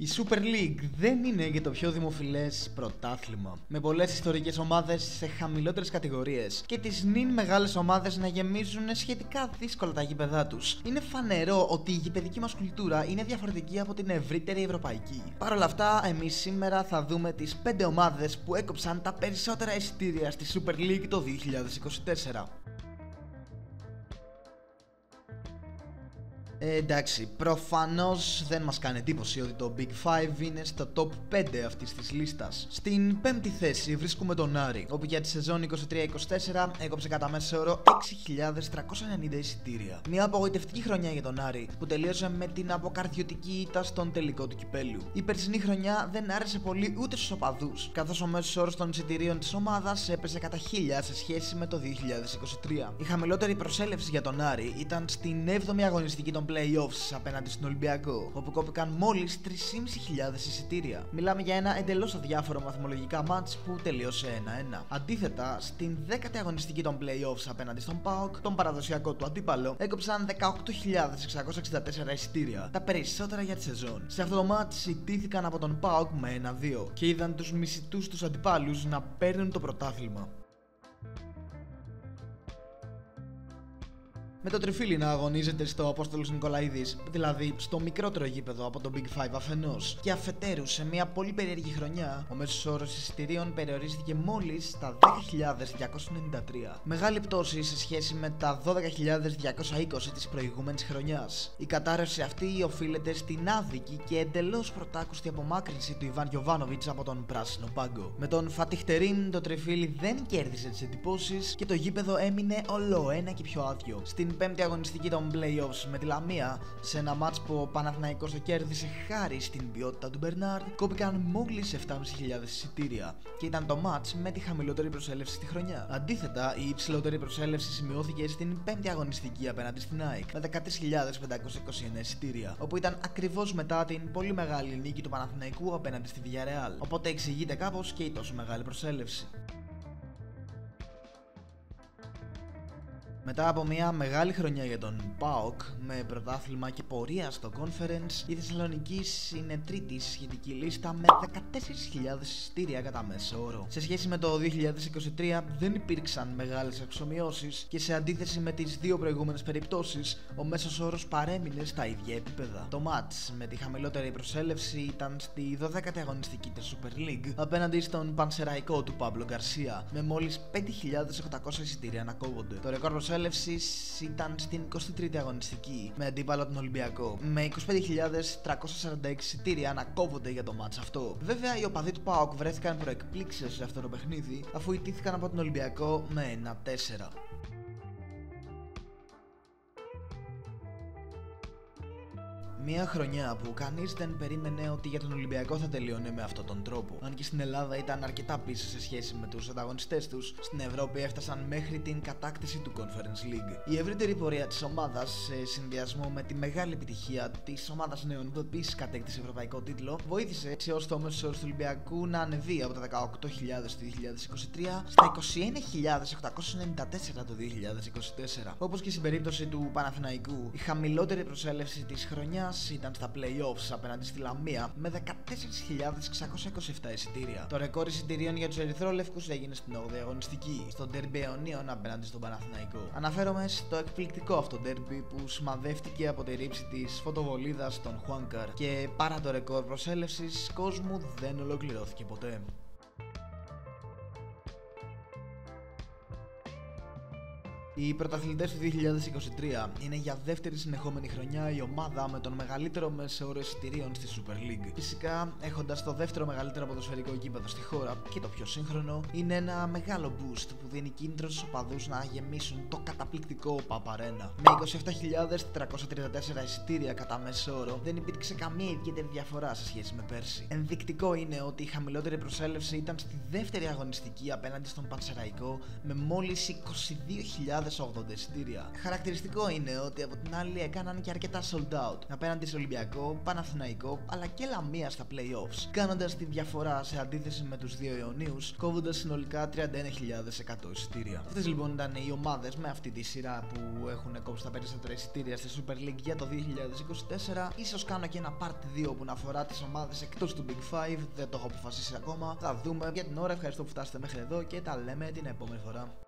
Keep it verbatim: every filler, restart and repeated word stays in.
Η Super League δεν είναι για το πιο δημοφιλές πρωτάθλημα, με πολλές ιστορικές ομάδες σε χαμηλότερες κατηγορίες και τις νυν μεγάλες ομάδες να γεμίζουν σχετικά δύσκολα τα γήπεδά τους. Είναι φανερό ότι η γηπεδική μας κουλτούρα είναι διαφορετική από την ευρύτερη ευρωπαϊκή. Παρ' όλα αυτά, εμείς σήμερα θα δούμε τις πέντε ομάδες που έκοψαν τα περισσότερα εισιτήρια στη Super League το δύο χιλιάδες είκοσι τέσσερα. Ε, εντάξει, προφανώς δεν μας κάνει εντύπωση ότι το Big Five είναι στο top πέντε αυτής της λίστας. Στην πέμπτη θέση βρίσκουμε τον Άρη, όπου για τη σεζόν είκοσι τρία είκοσι τέσσερα έκοψε κατά μέσο όρο έξι χιλιάδες τριακόσια ενενήντα εισιτήρια. Μια απογοητευτική χρονιά για τον Άρη, που τελείωσε με την αποκαρδιωτική ήττα στον τελικό του κυπέλου. Η περσινή χρονιά δεν άρεσε πολύ ούτε στους οπαδούς, καθώς ο μέσος όρος των εισιτηρίων της ομάδας έπεσε κατά χίλια σε σχέση με το δύο χιλιάδες είκοσι τρία. Η χαμηλότερη προσέλευση για τον Άρη ήταν στην έβδομη αγωνιστική των Playoffs απέναντι στον Ολυμπιακό, όπου κόπηκαν μόλις τρεις χιλιάδες πεντακόσια εισιτήρια. Μιλάμε για ένα εντελώς αδιάφορο μαθηματολογικά μάτς που τελείωσε ένα ένα. Αντίθετα, στην δέκατη αγωνιστική των Playoffs απέναντι στον ΠΑΟΚ, τον παραδοσιακό του αντίπαλο, έκοψαν δεκαοκτώ χιλιάδες εξακόσια εξήντα τέσσερα εισιτήρια, τα περισσότερα για τη σεζόν. Σε αυτό το μάτς ιτήθηκαν από τον ΠΑΟΚ με ένα δύο και είδαν τους μισητούς τους αντιπάλους να παίρνουν το πρωτάθλημα. Με το τριφύλι να αγωνίζεται στο Απόστολος Νικολαίδης, δηλαδή στο μικρότερο γήπεδο από τον Big Five αφενός, και αφετέρου σε μια πολύ περίεργη χρονιά, ο μέσος όρος εισιτηρίων περιορίστηκε μόλις στα δέκα χιλιάδες διακόσια ενενήντα τρία. Μεγάλη πτώση σε σχέση με τα δώδεκα χιλιάδες διακόσια είκοσι της προηγούμενης χρονιάς. Η κατάρρευση αυτή οφείλεται στην άδικη και εντελώς πρωτάκουστη απομάκρυνση του Ιβάν Γιοβάνοβιτ από τον πράσινο πάγκο. Με τον Φατιχτερίν, το τριφύλι δεν κέρδισε τις εντυπώσεις και το γήπεδο έμεινε ολοένα και πιο άδειο. Στην πέμπτη αγωνιστική των Playoffs με τη Λαμία, σε ένα μάτς που ο Παναθηναϊκός το κέρδισε χάρη στην ποιότητα του Bernard, κόπηκαν μόλις επτά χιλιάδες πεντακόσια εισιτήρια και ήταν το μάτς με τη χαμηλότερη προσέλευση στη χρονιά. Αντίθετα, η υψηλότερη προσέλευση σημειώθηκε στην πέμπτη αγωνιστική απέναντι στην ΑΕΚ με δεκατρείς χιλιάδες πεντακόσια είκοσι εννέα εισιτήρια, όπου ήταν ακριβώς μετά την πολύ μεγάλη νίκη του Παναθηναϊκού απέναντι στη Villarreal. Οπότε εξηγείται κάπως και η τόσο μεγάλη προσέλευση. Μετά από μια μεγάλη χρονιά για τον ΠΑΟΚ, με πρωτάθλημα και πορεία στο Conference, η Θεσσαλονίκη είναι τρίτη στη σχετική λίστα με δεκατέσσερις χιλιάδες εισιτήρια κατά μέσο όρο. Σε σχέση με το δύο χιλιάδες είκοσι τρία δεν υπήρξαν μεγάλες εξομοιώσεις και σε αντίθεση με τις δύο προηγούμενες περιπτώσεις, ο μέσος όρος παρέμεινε στα ίδια επίπεδα. Το match με τη χαμηλότερη προσέλευση ήταν στη δωδέκατη αγωνιστική της Super League απέναντι στον Πανσεραϊκό του Παύλο Γκαρσία, με μόλις πέντε χιλιάδες οκτακόσια εισιτήρια να κόβονται. Το ρεκόρ ήταν στην εικοστή τρίτη αγωνιστική με αντίπαλο τον Ολυμπιακό, με είκοσι πέντε χιλιάδες τριακόσια σαράντα έξι εισιτήρια να κόβονται για το μάτς αυτό. Βέβαια, οι οπαδοί του ΠΑΟΚ βρέθηκαν προεκπλήξεως σε αυτό το παιχνίδι, αφού ιτήθηκαν από τον Ολυμπιακό με ένα τέσσερα. Μια χρονιά που κανείς δεν περίμενε ότι για τον Ολυμπιακό θα τελειώνει με αυτόν τον τρόπο. Αν και στην Ελλάδα ήταν αρκετά πίσω σε σχέση με τους ανταγωνιστές τους, στην Ευρώπη έφτασαν μέχρι την κατάκτηση του Conference League. Η ευρύτερη πορεία της ομάδας, σε συνδυασμό με τη μεγάλη επιτυχία της ομάδας νέων που επίσης κατέκτησε ευρωπαϊκό τίτλο, βοήθησε έτσι ώστε ο μέσος όρος του Ολυμπιακού να ανεβεί από τα δεκαοκτώ χιλιάδες του δύο χιλιάδες είκοσι τρία στα είκοσι ένα χιλιάδες οκτακόσια ενενήντα τέσσερα το δύο χιλιάδες είκοσι τέσσερα. Όπως και στην περίπτωση του Παναθηναϊκού, η χαμηλότερη προσέλευση της χρονιάς ήταν στα Playoffs απέναντι στη Λαμία με δεκατέσσερις χιλιάδες εξακόσια είκοσι επτά εισιτήρια. Το ρεκόρ εισιτηρίων για τους ερυθρόλευκους έγινε στην όγδοη αγωνιστική, στον ντέρμπι Αιωνίων απέναντι στον Παναθηναϊκό. Αναφέρομαι στο εκπληκτικό αυτό ντέρμπι που σημαδεύτηκε από τη ρήψη της φωτοβολίδας στον Χουάνκαρ και παρά το ρεκόρ προσέλευσης κόσμου δεν ολοκληρώθηκε ποτέ. Οι πρωταθλητές του δύο χιλιάδες είκοσι τρία είναι για δεύτερη συνεχόμενη χρονιά η ομάδα με τον μεγαλύτερο μέσο όρο εισιτηρίων στη Super League. Φυσικά, έχοντας το δεύτερο μεγαλύτερο ποδοσφαιρικό γήπεδο στη χώρα και το πιο σύγχρονο, είναι ένα μεγάλο boost που δίνει κίνητρο στους οπαδούς να γεμίσουν το καταπληκτικό ΠΑΠ Αρένα. Με είκοσι επτά χιλιάδες τριακόσια τριάντα τέσσερα εισιτήρια κατά μέσο όρο, δεν υπήρξε καμία ιδιαίτερη διαφορά σε σχέση με πέρσι. Ενδεικτικό είναι ότι η χαμηλότερη προσέλευση ήταν στη δεύτερη αγωνιστική απέναντι στον Πανσεραϊκό με μόλις είκοσι δύο χιλιάδες ογδόντα εισιτήρια. Χαρακτηριστικό είναι ότι από την άλλη έκαναν και αρκετά sold out απέναντι σε Ολυμπιακό, Παναθηναϊκό αλλά και Λαμία στα playoffs, κάνοντας τη διαφορά σε αντίθεση με τους δύο αιωνίους, κόβοντας συνολικά τριάντα ένα χιλιάδες εκατό εισιτήρια. Αυτές λοιπόν ήταν οι ομάδες με αυτή τη σειρά που έχουν κόψει τα περισσότερα εισιτήρια στη Super League για το δύο χιλιάδες είκοσι τέσσερα. Ίσως κάνω και ένα part δύο που να αφορά τις ομάδες εκτός του Big Five, δεν το έχω αποφασίσει ακόμα. Θα δούμε. Για την ώρα ευχαριστώ που φτάσατε μέχρι εδώ και τα λέμε την επόμενη φορά.